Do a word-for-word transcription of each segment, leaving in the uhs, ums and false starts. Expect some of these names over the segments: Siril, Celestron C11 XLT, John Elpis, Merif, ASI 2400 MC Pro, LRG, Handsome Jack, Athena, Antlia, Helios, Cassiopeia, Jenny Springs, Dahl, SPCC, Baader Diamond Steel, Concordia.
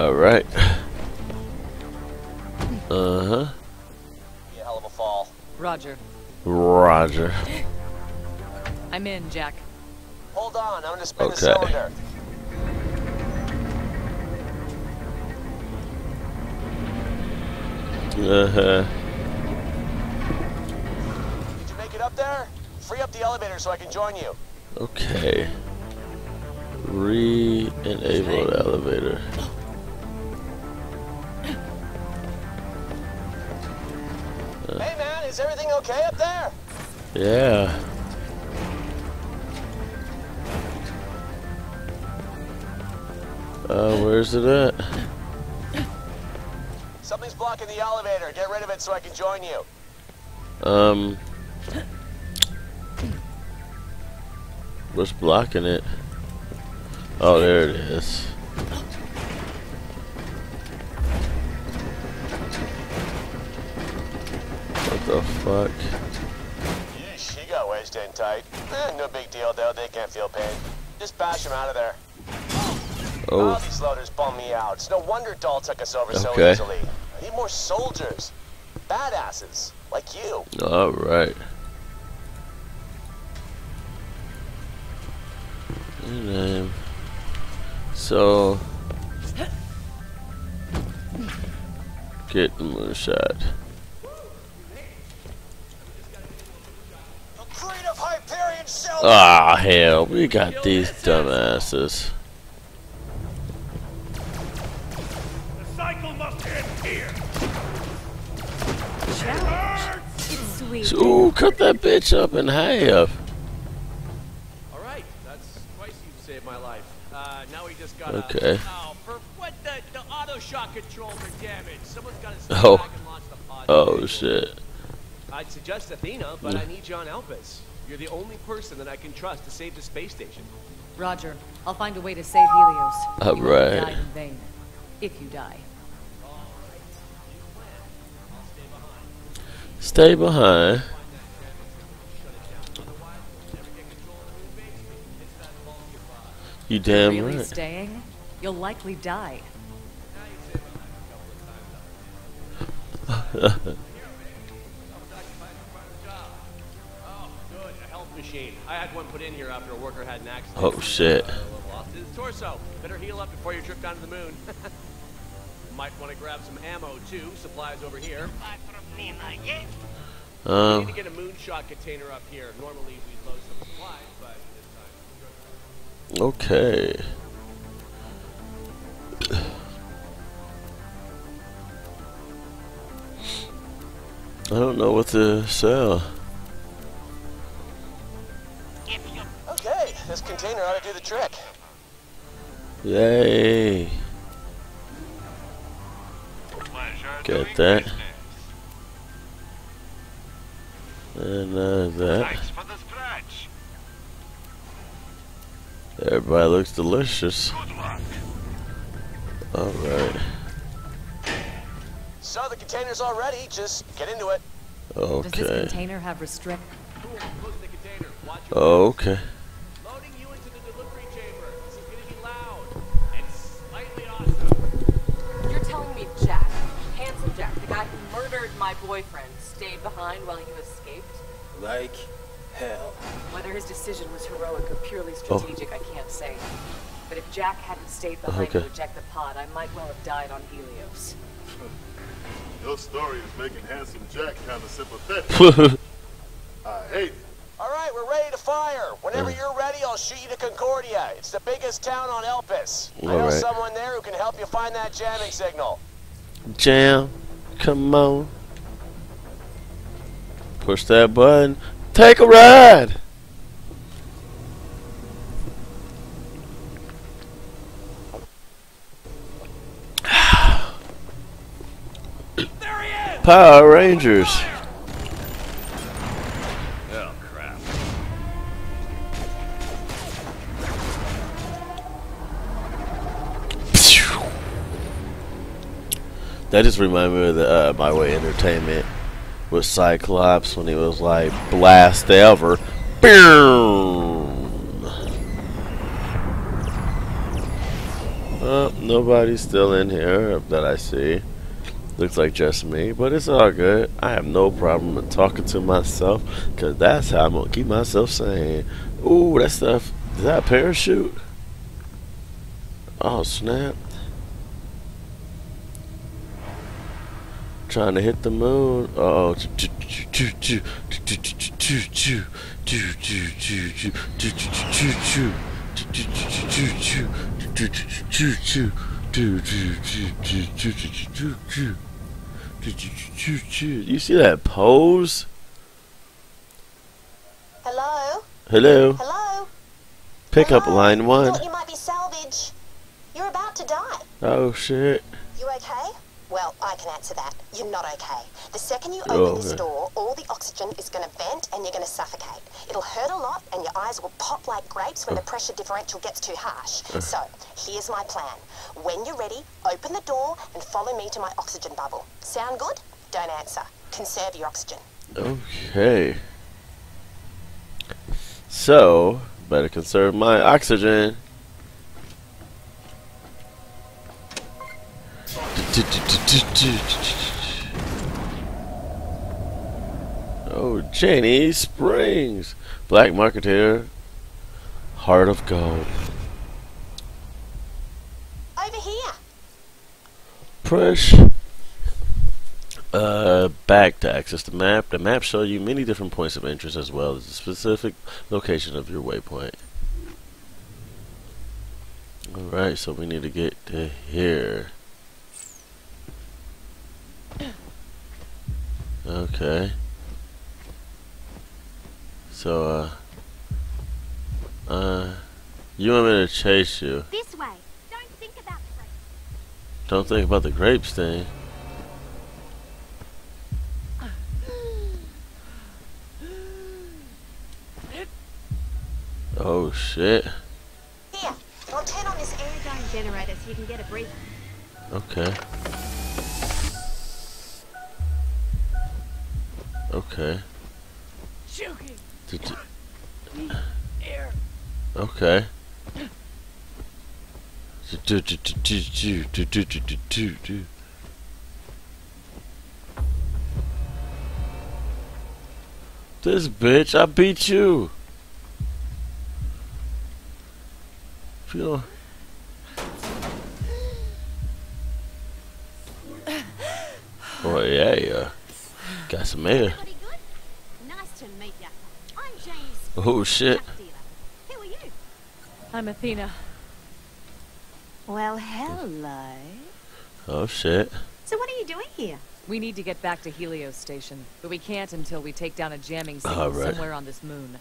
Alright. Uh-huh. Yeah, hell of a fall. Roger. Roger. I'm in, Jack. Hold on, I'm gonna spin okay. the cylinder. Uh-huh. Did you make it up there? Free up the elevator so I can join you. Okay. Re-enable the elevator. Uh. Hey man, is everything okay up there? Yeah. Uh, where's it at? Something's blocking the elevator. Get rid of it so I can join you. Um. What's blocking it? Oh, there it is. What the fuck? Yeesh, she got wedged in tight. Eh, no big deal though. They can't feel pain. Just bash them out of there. Oh. All these loaders bum me out. It's no wonder Dahl took us over okay. so easily. I need more soldiers. Badasses. Like you. Alright. Um, so... Get the moonshot. Ah, hell. We got these dumbasses. Ooh, cut that bitch up in half. All right, that's twice you've saved my life. Uh, now we just got okay. Oh, for what the, the auto shock controls are damaged. Someone's got to step back and launch the pod. Oh shit. I'd suggest Athena, but mm. I need John Elpis. You're the only person that I can trust to save the space station. Roger, I'll find a way to save Helios. All you right. Won't die in vain, if you die. Stay behind. You damn really right. Staying? You'll likely die. Oh, good. A health machine. I had one put in here after a worker had an accident. Oh shit. Lost his torso. Better heal up before you trip down to the moon. Might want to grab some ammo too. Supplies over here. Um, we need to get a moonshot container up here. Normally we load some supplies, but this time. Okay. I don't know what to sell. Okay, this container ought to do the trick. Yay. Get that. And uh, that. Everybody looks delicious. Alright. So the container's all ready, just get into it. Okay. Does this container have restrict? Oh, okay. Loading you into the delivery chamber. This is gonna be loud and slightly awesome. You're telling me Jack, Handsome Jack, the guy who murdered my boyfriend, stayed behind while you escaped? Like hell. Whether his decision was heroic or purely strategic, oh. I can't say. But if Jack hadn't stayed behind okay. to eject the pod, I might well have died on Helios. Your story is making Handsome Jack kind of sympathetic. I hate it. Alright, we're ready to fire. Whenever you're ready, I'll shoot you to Concordia. It's the biggest town on Elpis. I know someone there who can help you find that jamming signal. Jam, come on. Push that button. Take a ride! There he is! Power Rangers. Oh crap. That just reminded me of the uh, My Way Entertainment. With Cyclops when he was like blast ever. Boom. Uh, nobody's still in here that I see. Looks like just me, but it's all good. I have no problem with talking to myself, because that's how I'm going to keep myself sane. Ooh, that stuff. Is that a parachute? Oh, snap. Trying to hit the moon. Uh oh. You see that pose? Hello? Hello? Hello? Pick up line one. I thought you might be salvage. You're about to die. Oh, shit. You okay? Well, I can answer that. You're not okay. The second you open okay. this door, all the oxygen is going to vent and you're going to suffocate. It'll hurt a lot and your eyes will pop like grapes when uh. the pressure differential gets too harsh. Uh. So, here's my plan. When you're ready, open the door and follow me to my oxygen bubble. Sound good? Don't answer. Conserve your oxygen. Okay. So, better conserve my oxygen. Oh, Jenny Springs, black marketeer, heart of gold. Over here. Push uh, back to access the map. The map shows you many different points of interest as well as the specific location of your waypoint. All right, so we need to get to here. Okay. So, uh, uh, you want me to chase you? This way. Don't think about the grapes. Don't think about the grapes thing. Oh shit. Here, I'll turn on this aerodyne generator so you can get a breather. Okay. Okay. Did you? Okay. This bitch, I beat you. Feel. Oh yeah, yeah. Got some air. Oh shit. Who are you? I'm Athena. Well, hello. Oh shit. So what are you doing here? We need to get back to Helios station, but we can't until we take down a jamming signal right. somewhere on this moon.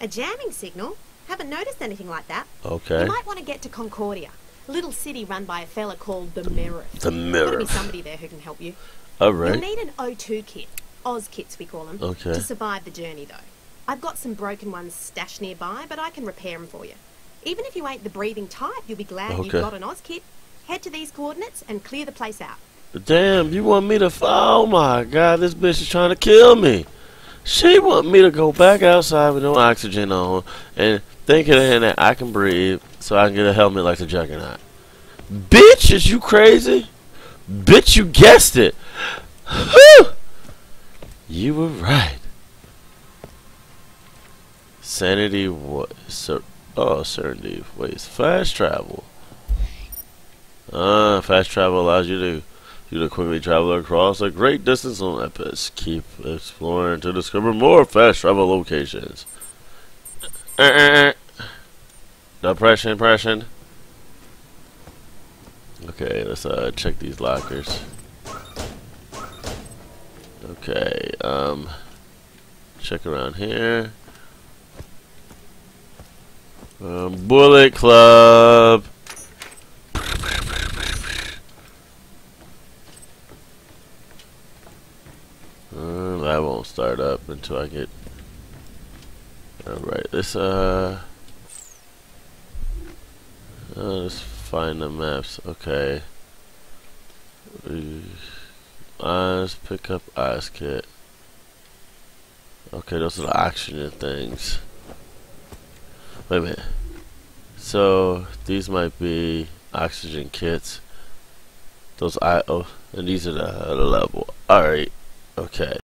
A jamming signal? Haven't noticed anything like that. Okay. You might want to get to Concordia, a little city run by a fella called the Merif. The Merif. There'll be somebody there who can help you. All right. You'll need an O two kit, Oz kits we call them, okay. to survive the journey though. I've got some broken ones stashed nearby, but I can repair them for you. Even if you ain't the breathing type, you'll be glad okay. you've got an Oz kit. Head to these coordinates and clear the place out. Damn, you want me to... Oh my god, this bitch is trying to kill me. She want me to go back outside with no oxygen on and thinking that I can breathe so I can get a helmet like the Juggernaut. Bitch, is you crazy? Bitch, you guessed it. You were right. Sanity, what? Sir, oh, certainty. Wait, fast travel. Ah, fast travel allows you to you to quickly travel across a great distance on Elpis. Keep exploring to discover more fast travel locations. Depression, depression. Okay, let's uh check these lockers. Okay, um, check around here. Um, Bullet Club. Uh, that won't start up until I get. Alright, let's uh, uh. Let's find the maps. Okay. Eyes, pick up eyes kit. Okay, those are the oxygen things. Wait a minute. So these might be oxygen kits. Those I O, and these are the, the level. Alright, okay.